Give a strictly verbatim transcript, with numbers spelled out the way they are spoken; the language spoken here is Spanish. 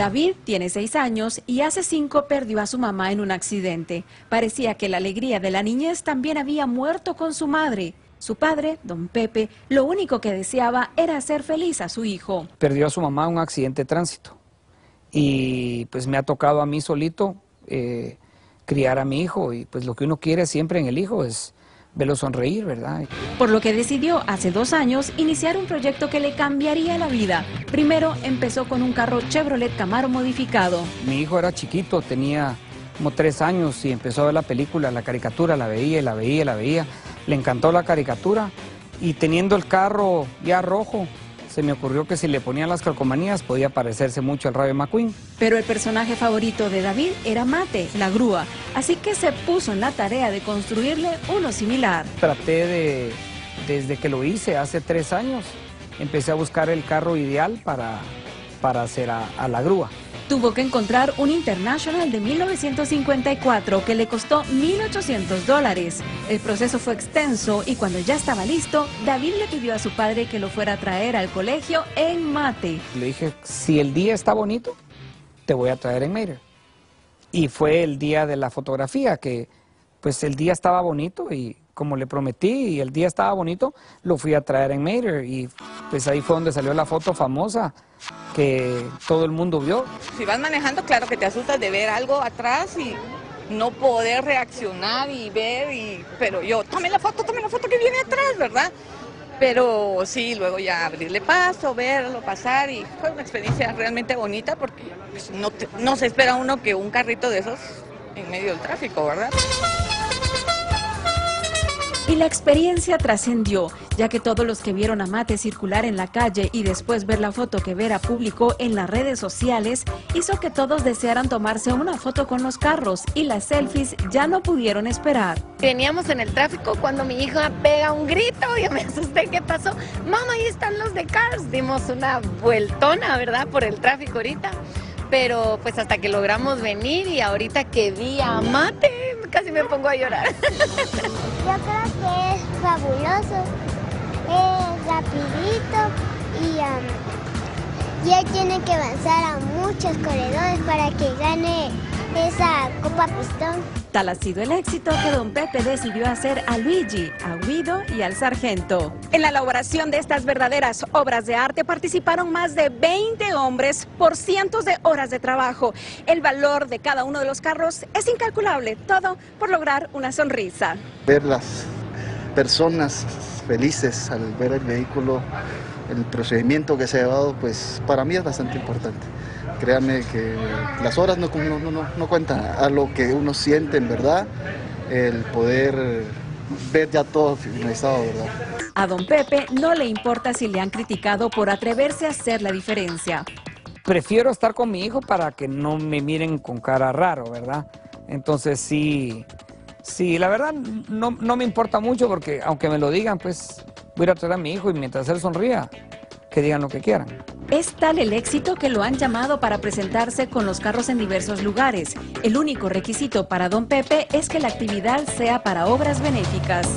David tiene seis años y hace cinco perdió a su mamá en un accidente. Parecía que la alegría de la niñez también había muerto con su madre. Su padre, don Pepe, lo único que deseaba era hacer feliz a su hijo. Perdió a su mamá en un accidente de tránsito y pues me ha tocado a mí solito eh, criar a mi hijo, y pues lo que uno quiere siempre en el hijo es verlo sonreír, ¿verdad? Por lo que decidió hace dos años iniciar un proyecto que le cambiaría la vida. Primero empezó con un carro Chevrolet Camaro modificado. Mi hijo era chiquito, tenía como tres años y empezó a ver la película, la caricatura, la veía, la veía, la veía. Le encantó la caricatura y teniendo el carro ya rojo, se me ocurrió que si le ponían las calcomanías podía parecerse mucho al Rayo McQueen. Pero el personaje favorito de David era Mate, la grúa, así que se puso en la tarea de construirle uno similar. Traté de, desde que lo hice hace tres años, empecé a buscar el carro ideal para, para hacer a, a la grúa. Tuvo que encontrar un International de mil novecientos cincuenta y cuatro que le costó mil ochocientos dólares. El proceso fue extenso y cuando ya estaba listo, David le pidió a su padre que lo fuera a traer al colegio en Mate. Le dije, si el día está bonito, te voy a traer en Mate. Y fue el día de la fotografía, que pues el día estaba bonito y como le prometí y el día estaba bonito, lo fui a traer en Mate y pues ahí fue donde salió la foto famosa que todo el mundo vio. Si vas manejando, claro que te asustas de ver algo atrás y no poder reaccionar y ver, y, pero yo, tome la foto, tome la foto que viene atrás, ¿verdad? Pero sí, luego ya abrirle paso, verlo pasar, y fue una experiencia realmente bonita porque pues, no, te, no se espera uno que un carrito de esos en medio del tráfico, ¿verdad? Y la experiencia trascendió, ya que todos los que vieron a Mate circular en la calle y después ver la foto que Vera publicó en las redes sociales, hizo que todos desearan tomarse una foto con los carros y las selfies ya no pudieron esperar. Veníamos en el tráfico cuando mi hija pega un grito, yo me asusté, ¿qué pasó? Mamá, ahí están los de Cars. Dimos una vueltona, ¿verdad?, por el tráfico ahorita, pero pues hasta que logramos venir y ahorita que vi a Mate, casi me pongo a llorar. Yo creo que es fabuloso, es rapidito y um, ya tiene que avanzar a muchos corredores para que gane esa Copa Pistón. Tal ha sido el éxito que don Pepe decidió hacer a Luigi, a Guido y al sargento. En la elaboración de estas verdaderas obras de arte participaron más de veinte hombres por cientos de horas de trabajo. El valor de cada uno de los carros es incalculable, todo por lograr una sonrisa. Ver las personas felices al ver el vehículo, el procedimiento que se ha dado, pues para mí es bastante importante. Créanme que las horas no, no, no, no cuentan a lo que uno siente en verdad, el poder ver ya todo finalizado, ¿verdad? A don Pepe no le importa si le han criticado por atreverse a hacer la diferencia. Prefiero estar con mi hijo para que no me miren con cara raro, ¿verdad? Entonces sí, sí la verdad no, no me importa mucho porque aunque me lo digan, pues voy a traer a mi hijo y mientras él sonría, que digan lo que quieran. Es tal el éxito que lo han llamado para presentarse con los carros en diversos lugares. El único requisito para don Pepe es que la actividad sea para obras benéficas.